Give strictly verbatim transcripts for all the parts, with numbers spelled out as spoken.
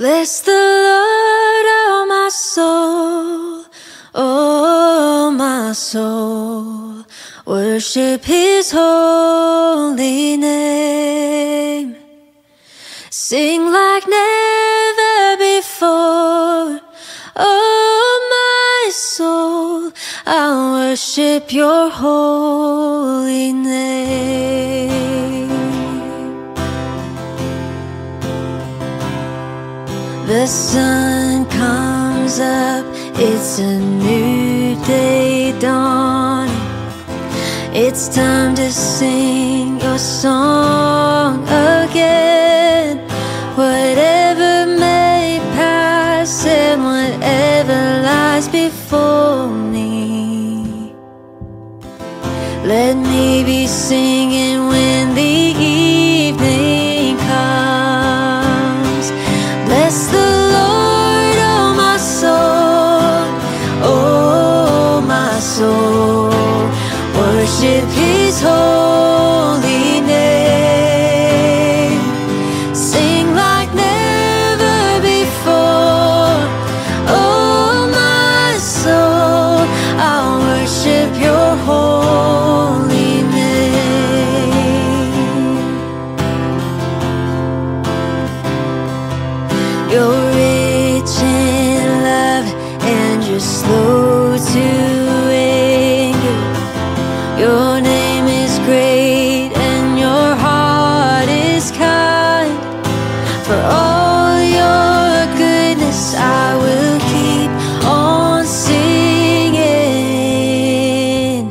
Bless the Lord, oh my soul, oh my soul, worship his holy name. Sing like never before, oh my soul, I'll worship your holy name. The sun comes up, it's a new day dawning. It's time to sing your song again. Whatever may pass and whatever lies before me, let me be singing when the evening comes. Bless the Lord, oh my soul, oh my soul, worship his holy name. Sing like never before, oh my soul, I'll worship your holy name. You're rich in love and you're slow to your name is great and your heart is kind. For all your goodness I will keep on singing.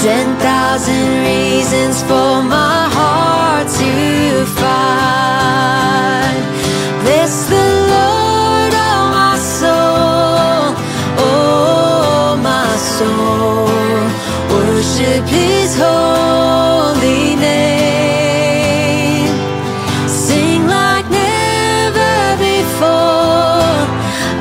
Ten thousand reasons for my heart to find. Bless the Lord, oh my soul, oh my soul, worship his holy name. Sing like never before,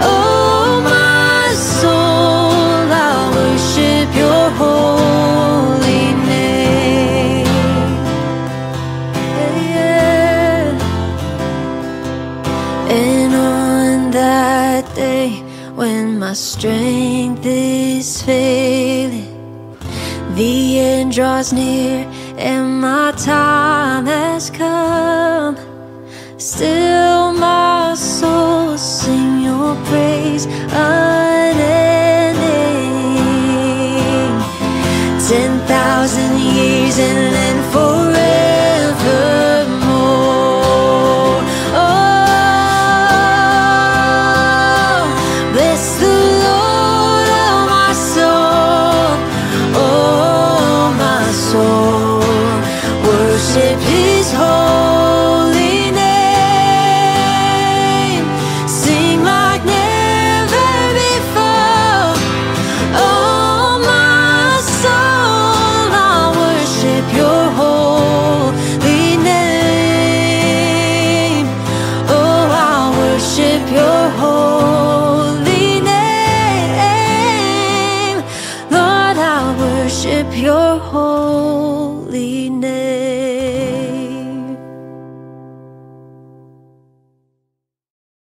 oh my soul, I'll worship your holy name. Yeah. And on that day when my strength is failing, the end draws near and my time has come. Still my soul sing your praise unending. Ten thousand years and then forevermore. Oh, bless the Lord, oh my soul, oh soul, worship his holy name. Sing like never before, oh my soul, I'll worship your holy name. Oh, I'll worship your holy name. Lord, I'll worship your holy name.